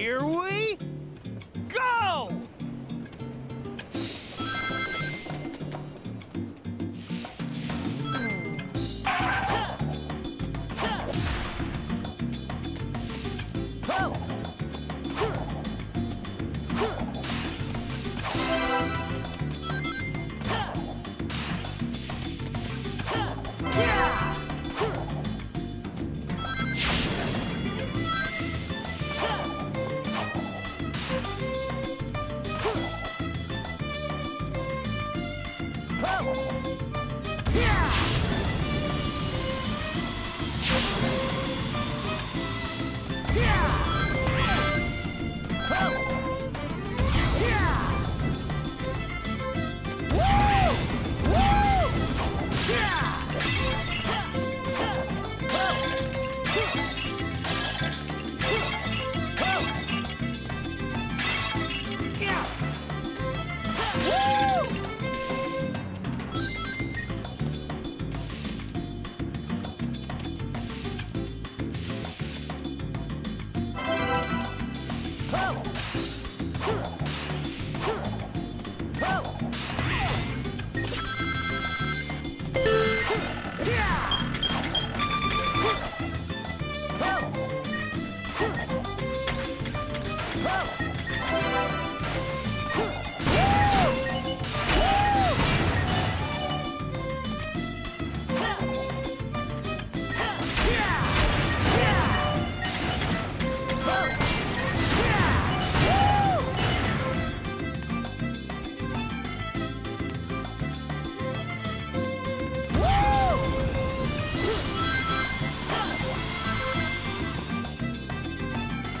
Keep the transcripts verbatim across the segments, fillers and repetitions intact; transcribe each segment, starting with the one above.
Here we go!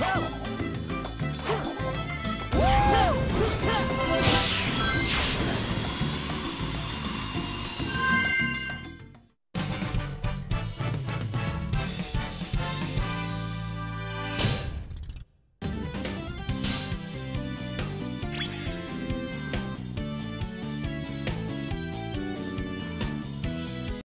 Go!